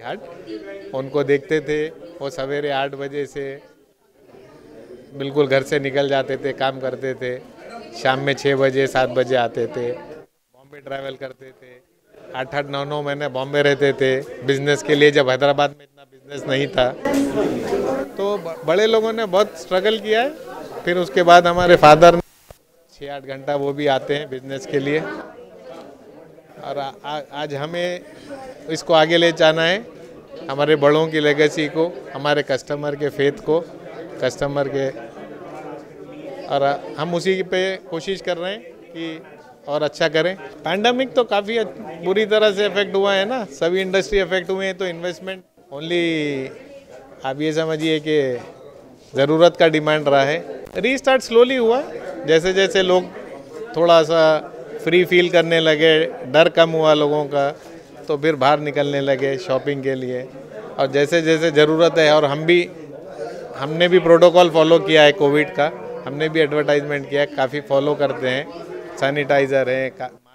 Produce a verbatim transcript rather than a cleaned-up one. उनको देखते थे, वो सवेरे आठ बजे से बिल्कुल घर से निकल जाते थे, काम करते थे, शाम में छः बजे सात बजे आते थे, बॉम्बे ट्रैवल करते थे, आठ आठ नौ नौ महीने बॉम्बे रहते थे बिजनेस के लिए। जब हैदराबाद में इतना बिजनेस नहीं था तो बड़े लोगों ने बहुत स्ट्रगल किया है। फिर उसके बाद हमारे फादर छः आठ घंटा वो भी आते हैं बिजनेस के लिए, और आ, आ, आज हमें इसको आगे ले जाना है, हमारे बड़ों की लेगेसी को, हमारे कस्टमर के फेथ को, कस्टमर के, और हम उसी पे कोशिश कर रहे हैं कि और अच्छा करें। पैंडमिक तो काफ़ी बुरी तरह से इफेक्ट हुआ है ना, सभी इंडस्ट्री इफेक्ट हुए हैं, तो इन्वेस्टमेंट ओनली आप ये समझिए कि ज़रूरत का डिमांड रहा है। रीस्टार्ट स्लोली हुआ, जैसे जैसे लोग थोड़ा सा फ्री फील करने लगे, डर कम हुआ लोगों का, तो फिर बाहर निकलने लगे शॉपिंग के लिए, और जैसे जैसे ज़रूरत है। और हम भी हमने भी प्रोटोकॉल फॉलो किया है कोविड का, हमने भी एडवर्टाइजमेंट किया है, काफ़ी फॉलो करते हैं, सैनिटाइज़र है,